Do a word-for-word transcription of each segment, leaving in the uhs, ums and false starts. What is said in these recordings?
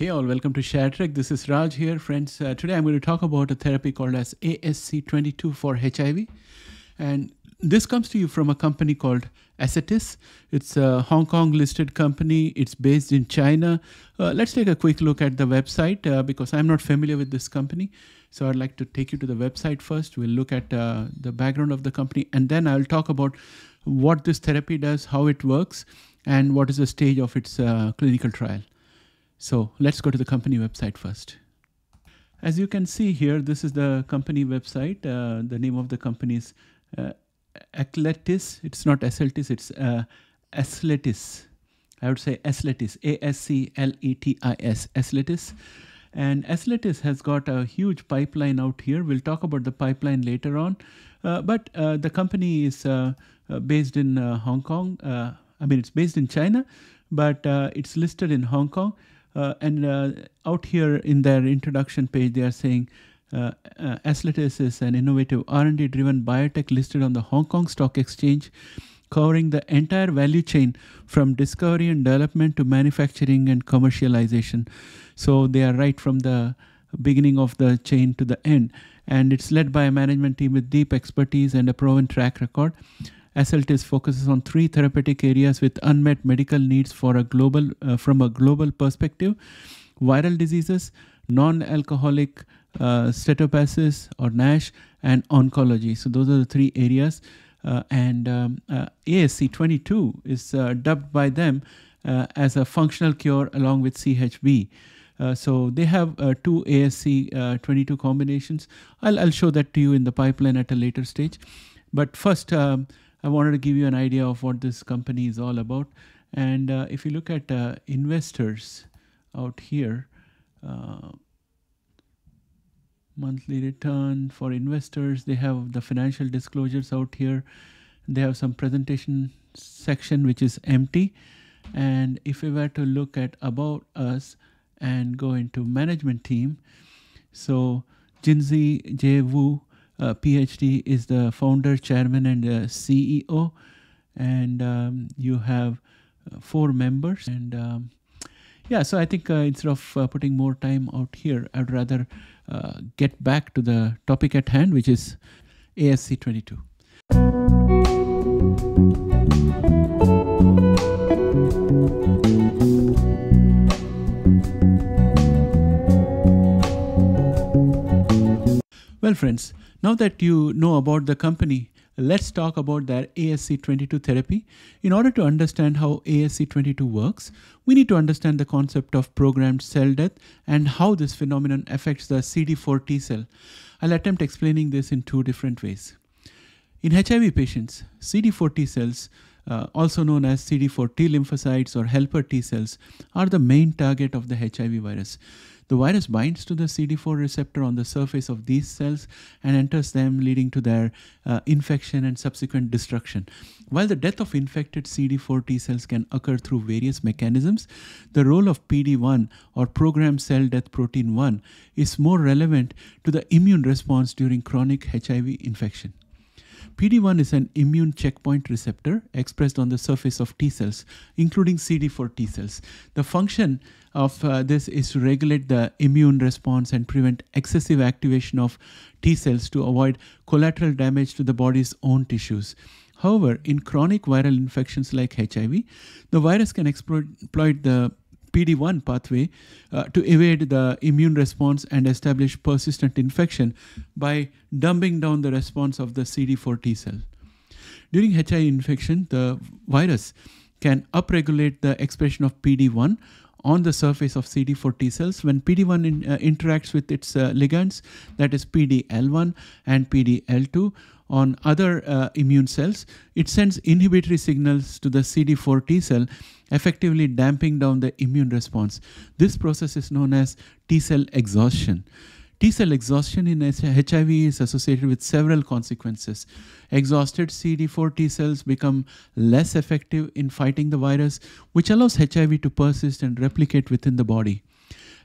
Hey all, welcome to ShareTrek. This is Raj here, friends. Uh, today I'm going to talk about a therapy called as A S C twenty-two for H I V. And this comes to you from a company called Ascletis. It's a Hong Kong listed company. It's based in China. Uh, let's take a quick look at the website uh, because I'm not familiar with this company. So I'd like to take you to the website first. We'll look at uh, the background of the company, and then I'll talk about what this therapy does, how it works, and what is the stage of its uh, clinical trial. So let's go to the company website first. As you can see here, this is the company website. Uh, the name of the company is uh, Ascletis. It's not Ascletis, it's uh, Ascletis. I would say Ascletis, A S C L E T I S, Ascletis. And Ascletis has got a huge pipeline out here. We'll talk about the pipeline later on. Uh, but uh, the company is uh, uh, based in uh, Hong Kong. Uh, I mean, it's based in China, but uh, it's listed in Hong Kong. Uh, and uh, out here in their introduction page, they are saying, Uh, uh, Ascletis is an innovative R and D driven biotech listed on the Hong Kong Stock Exchange, covering the entire value chain from discovery and development to manufacturing and commercialization. So they are right from the beginning of the chain to the end. And it's led by a management team with deep expertise and a proven track record. Ascletis focuses on three therapeutic areas with unmet medical needs for a global, uh, from a global perspective: viral diseases, non-alcoholic Uh, steatopathus or NASH, and oncology. So those are the three areas, uh, and um, uh, A S C twenty-two is uh, dubbed by them uh, as a functional cure along with C H B. Uh, so they have uh, two A S C twenty-two combinations. I'll, I'll show that to you in the pipeline at a later stage. But first, um, I wanted to give you an idea of what this company is all about. And uh, if you look at uh, investors out here, uh, monthly return for investors, they have the financial disclosures out here. They have some presentation section which is empty. And if we were to look at about us and go into management team, so Jinzi J Wu, uh, P H D, is the founder, chairman, and uh, C E O. And um, you have uh, four members. And um, yeah, so I think uh, instead of uh, putting more time out here, I'd rather uh, get back to the topic at hand, which is A S C twenty-two. Well, friends, now that you know about the company, let's talk about their A S C twenty-two therapy. In order to understand how A S C twenty-two works, we need to understand the concept of programmed cell death and how this phenomenon affects the C D four T cell. I'll attempt explaining this in two different ways. In H I V patients, C D four T cells, uh, also known as C D four T lymphocytes or helper T cells, are the main target of the H I V virus. The virus binds to the C D four receptor on the surface of these cells and enters them, leading to their uh, infection and subsequent destruction. While the death of infected C D four T cells can occur through various mechanisms, the role of P D one or programmed cell death protein one is more relevant to the immune response during chronic H I V infection. P D one is an immune checkpoint receptor expressed on the surface of T cells, including C D four T cells. The function of uh, this is to regulate the immune response and prevent excessive activation of T cells to avoid collateral damage to the body's own tissues. However, in chronic viral infections like H I V, the virus can exploit the P D one pathway uh, to evade the immune response and establish persistent infection by dumbing down the response of the C D four T cell. During H I V infection, the virus can upregulate the expression of P D one on the surface of C D four T cells when P D one in, uh, interacts with its uh, ligands, that is P D L one and P D L two, on other uh, immune cells. It sends inhibitory signals to the C D four T cell, effectively damping down the immune response. This process is known as T cell exhaustion. T cell exhaustion in H I V is associated with several consequences. Exhausted C D four T cells become less effective in fighting the virus, which allows H I V to persist and replicate within the body.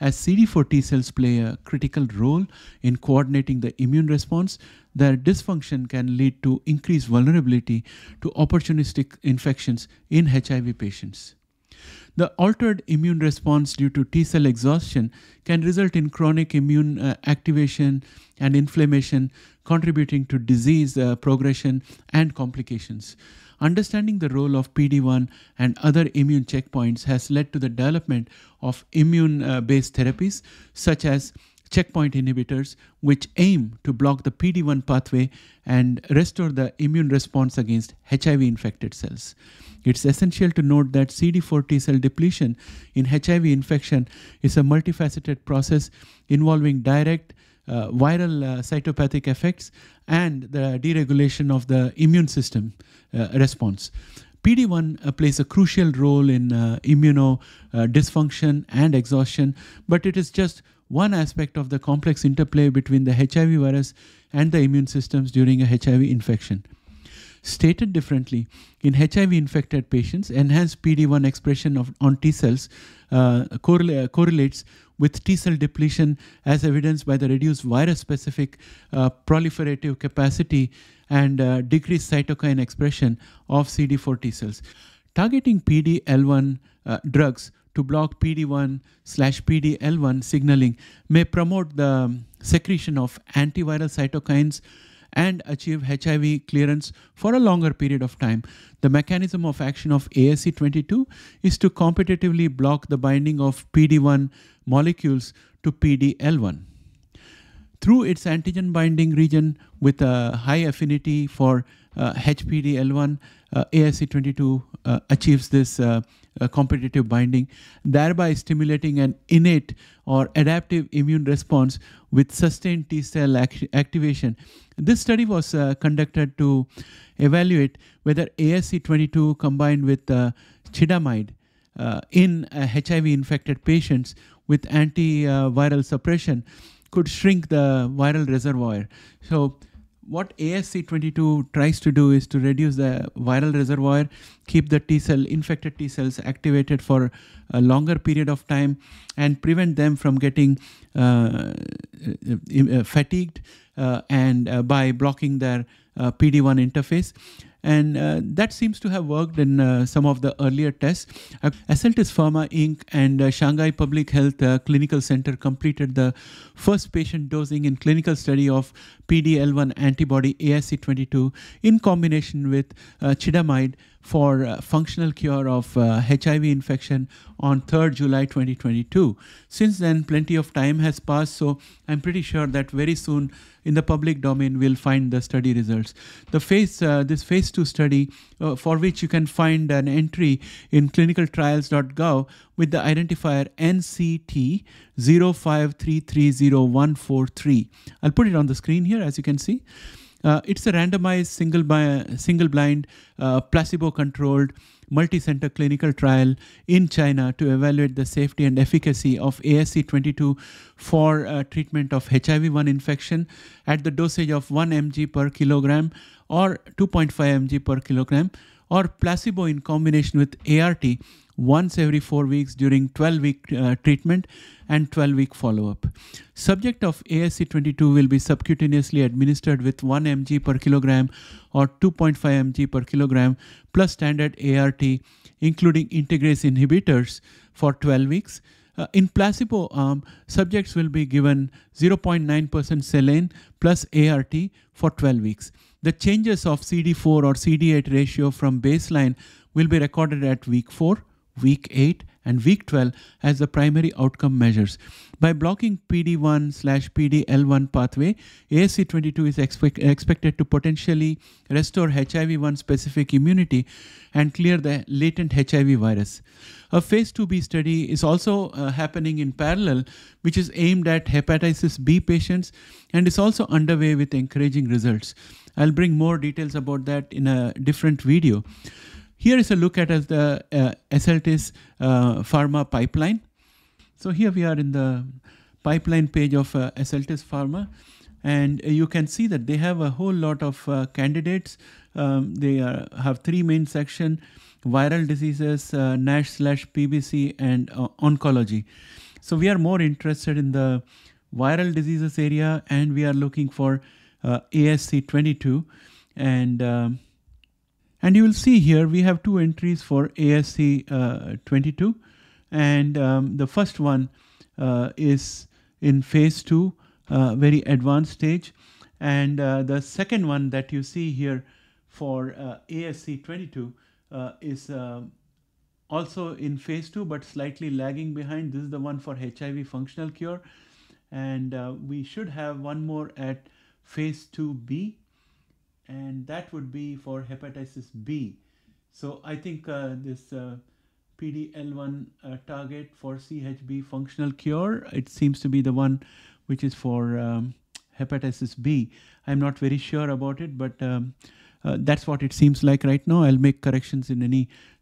As C D four T cells play a critical role in coordinating the immune response, their dysfunction can lead to increased vulnerability to opportunistic infections in H I V patients. The altered immune response due to T cell exhaustion can result in chronic immune uh, activation and inflammation, contributing to disease uh, progression and complications. Understanding the role of P D one and other immune checkpoints has led to the development of immune-based uh, therapies such as checkpoint inhibitors, which aim to block the P D one pathway and restore the immune response against H I V-infected cells. It's essential to note that C D four T cell depletion in H I V infection is a multifaceted process involving direct uh, viral uh, cytopathic effects and the deregulation of the immune system uh, response. P D one uh, plays a crucial role in uh, immunodysfunction and exhaustion, but it is just one aspect of the complex interplay between the H I V virus and the immune systems during a H I V infection. Stated differently, in H I V-infected patients, enhanced P D one expression of, on T cells uh, correla- correlates with T cell depletion, as evidenced by the reduced virus-specific uh, proliferative capacity and uh, decreased cytokine expression of C D four T cells. Targeting P D L one uh, drugs to block P D one slash P D L one signaling may promote the secretion of antiviral cytokines and achieve H I V clearance for a longer period of time. The mechanism of action of A S C twenty-two is to competitively block the binding of P D one molecules to P D L one. Through its antigen binding region with a high affinity for uh, H P D L one, uh, A S C twenty-two uh, achieves this uh, uh, competitive binding, thereby stimulating an innate or adaptive immune response with sustained T cell act activation. This study was uh, conducted to evaluate whether A S C twenty-two combined with uh, Chidamide uh, in uh, H I V-infected patients with antiviral suppression could shrink the viral reservoir. So what A S C twenty-two tries to do is to reduce the viral reservoir, keep the T cell, infected T cells activated for a longer period of time and prevent them from getting uh, fatigued uh, and uh, by blocking their uh, P D one interface. And uh, that seems to have worked in uh, some of the earlier tests. Ascletis Pharma Incorporated and uh, Shanghai Public Health uh, Clinical Center completed the first patient dosing in clinical study of P D L one antibody A S C twenty-two in combination with uh, Chidamide for uh, functional cure of uh, H I V infection on third July twenty twenty-two. Since then, plenty of time has passed, so I'm pretty sure that very soon in the public domain we'll find the study results. The phase, uh, this phase two study, uh, for which you can find an entry in clinical trials dot gov with the identifier N C T zero five three three zero one four three. I'll put it on the screen here, as you can see. Uh, it's a randomized, single-blind, single-blind, uh, placebo-controlled, multi-center clinical trial in China to evaluate the safety and efficacy of A S C twenty-two for uh, treatment of H I V one infection at the dosage of one milligram per kilogram or two point five milligrams per kilogram, or placebo in combination with A R T once every four weeks during twelve-week uh, treatment and twelve-week follow-up. Subject of A S C twenty-two will be subcutaneously administered with one milligram per kilogram or two point five milligrams per kilogram plus standard A R T, including integrase inhibitors, for twelve weeks. Uh, in placebo arm, subjects will be given zero point nine percent saline plus A R T for twelve weeks. The changes of C D four or C D eight ratio from baseline will be recorded at week four, week eight and week twelve as the primary outcome measures. By blocking P D one slash P D L one pathway, A S C twenty-two is expect, expected to potentially restore H I V one specific immunity and clear the latent H I V virus. A phase two B study is also uh, happening in parallel, which is aimed at hepatitis B patients and is also underway with encouraging results. I'll bring more details about that in a different video. Here is a look at as the uh, Ascletis uh, Pharma pipeline. So here we are in the pipeline page of uh, Ascletis Pharma, and you can see that they have a whole lot of uh, candidates. Um, they are, have three main sections: viral diseases, uh, NASH slash P B C, and uh, oncology. So we are more interested in the viral diseases area, and we are looking for uh, A S C twenty-two and. Um, And you will see here we have two entries for A S C twenty-two, uh, and um, the first one uh, is in phase two, uh, very advanced stage, and uh, the second one that you see here for uh, A S C twenty-two uh, is uh, also in phase two but slightly lagging behind. This is the one for H I V functional cure, and uh, we should have one more at phase two B, and that would be for hepatitis B. So I think uh, this uh, P D L one uh, target for C H B functional cure, it seems to be the one which is for um, hepatitis B. I'm not very sure about it, but um, Uh, that's what it seems like right now. I'll make corrections in any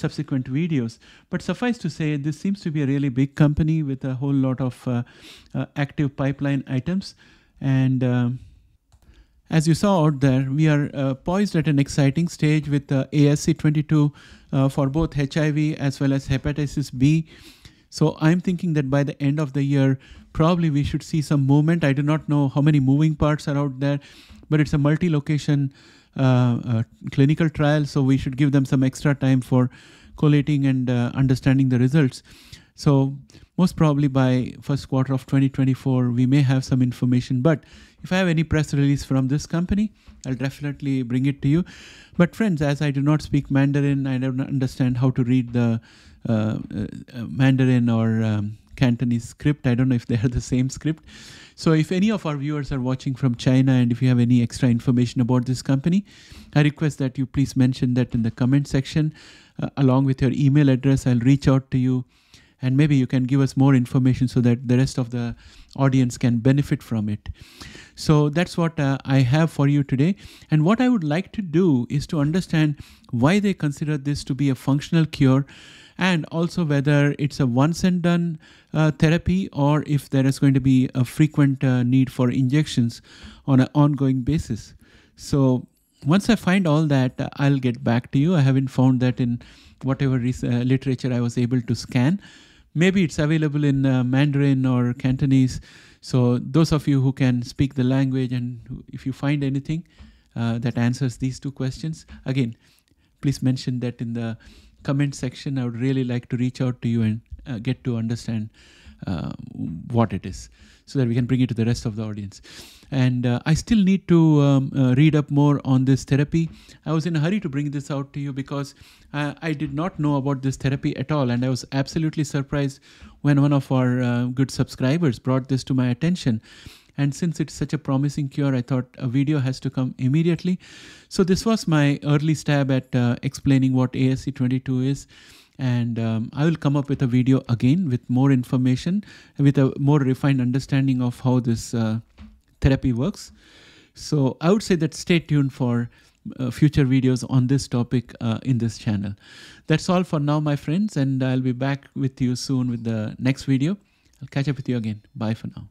subsequent videos. But suffice to say, this seems to be a really big company with a whole lot of uh, uh, active pipeline items. And uh, as you saw out there, we are uh, poised at an exciting stage with uh, A S C twenty-two uh, for both H I V as well as hepatitis B. So I'm thinking that by the end of the year, probably we should see some movement. I do not know how many moving parts are out there, but it's a multi-location Uh, uh, clinical trial, so we should give them some extra time for collating and uh, understanding the results. So most probably by first quarter of twenty twenty-four we may have some information, but if I have any press release from this company, I'll definitely bring it to you. But friends, as I do not speak Mandarin, I don't understand how to read the uh, uh, Mandarin or um, Cantonese script. I don't know if they are the same script. So if any of our viewers are watching from China and if you have any extra information about this company, I request that you please mention that in the comment section uh, along with your email address. I'll reach out to you and maybe you can give us more information so that the rest of the audience can benefit from it. So that's what uh, I have for you today. And what I would like to do is to understand why they consider this to be a functional cure, and also whether it's a once and done uh, therapy or if there is going to be a frequent uh, need for injections on an ongoing basis. So once I find all that, uh, I'll get back to you. I haven't found that in whatever uh, literature I was able to scan. Maybe it's available in uh, Mandarin or Cantonese. So those of you who can speak the language, and if you find anything uh, that answers these two questions, again, please mention that in the comment section. I would really like to reach out to you and uh, get to understand uh, what it is so that we can bring it to the rest of the audience. And uh, I still need to um, uh, read up more on this therapy. I was in a hurry to bring this out to you because uh, I did not know about this therapy at all, and I was absolutely surprised when one of our uh, good subscribers brought this to my attention. And since it's such a promising cure, I thought a video has to come immediately. So this was my early stab at uh, explaining what A S C twenty-two is. And um, I will come up with a video again with more information, with a more refined understanding of how this uh, therapy works. So I would say that stay tuned for uh, future videos on this topic uh, in this channel. That's all for now, my friends. And I'll be back with you soon with the next video. I'll catch up with you again. Bye for now.